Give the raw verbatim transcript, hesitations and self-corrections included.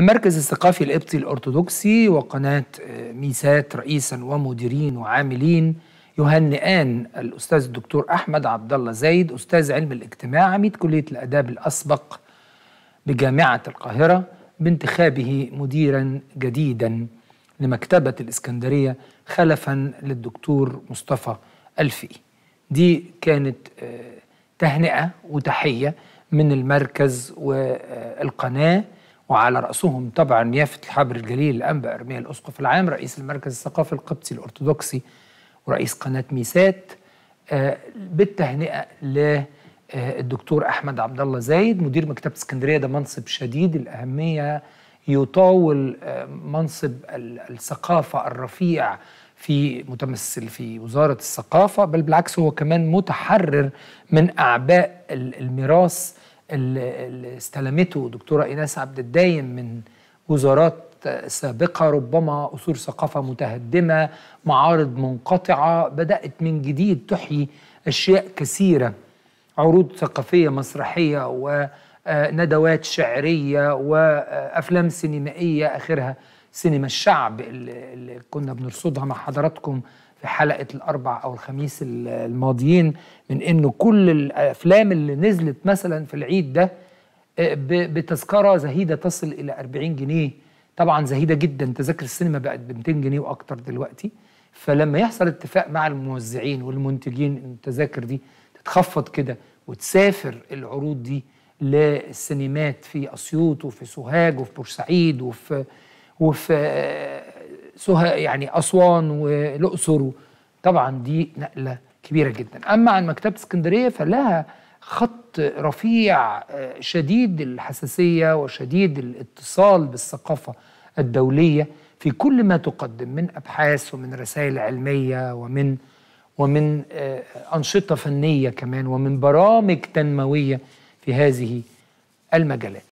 المركز الثقافي القبطي الأرثوذكسي وقناة ميسات رئيسا ومديرين وعاملين يهنئان الأستاذ الدكتور أحمد عبدالله زايد، أستاذ علم الاجتماع عميد كلية الآداب الأسبق بجامعة القاهرة، بانتخابه مديرا جديدا لمكتبة الإسكندرية خلفا للدكتور مصطفى ألفي. دي كانت تهنئة وتحية من المركز والقناة، وعلى رأسهم طبعا يافت الحبر الجليل الانبا ارميا الاسقف العام رئيس المركز الثقافي القبطي الأرثوذكسي ورئيس قناة ميسات، بالتهنئة للدكتور أحمد عبد الله زايد مدير مكتبة اسكندرية. ده منصب شديد الأهمية، يطاول منصب الثقافة الرفيع في متمثل في وزارة الثقافة، بل بالعكس هو كمان متحرر من أعباء الميراث اللي استلمته دكتورة إيناس عبد الدايم من وزارات سابقة، ربما أصول ثقافة متهدمة، معارض منقطعة بدأت من جديد تحيي أشياء كثيرة، عروض ثقافية مسرحية وندوات شعرية وأفلام سينمائية، آخرها سينما الشعب اللي كنا بنرصدها مع حضراتكم في حلقة الأربع أو الخميس الماضيين، من إنه كل الأفلام اللي نزلت مثلا في العيد ده بتذكرة زهيدة تصل إلى أربعين جنيه، طبعا زهيدة جدا، تذاكر السينما بقت ب مئتين جنيه وأكتر دلوقتي، فلما يحصل اتفاق مع الموزعين والمنتجين إن التذاكر دي تتخفض كده وتسافر العروض دي للسينمات في أسيوط وفي سوهاج وفي بورسعيد وفي وفي سوها يعني أسوان والأقصر، طبعا دي نقلة كبيرة جدا. أما عن مكتبة اسكندرية فلها خط رفيع شديد الحساسية وشديد الاتصال بالثقافة الدولية في كل ما تقدم من أبحاث ومن رسائل علمية ومن ومن أنشطة فنية كمان ومن برامج تنموية في هذه المجالات.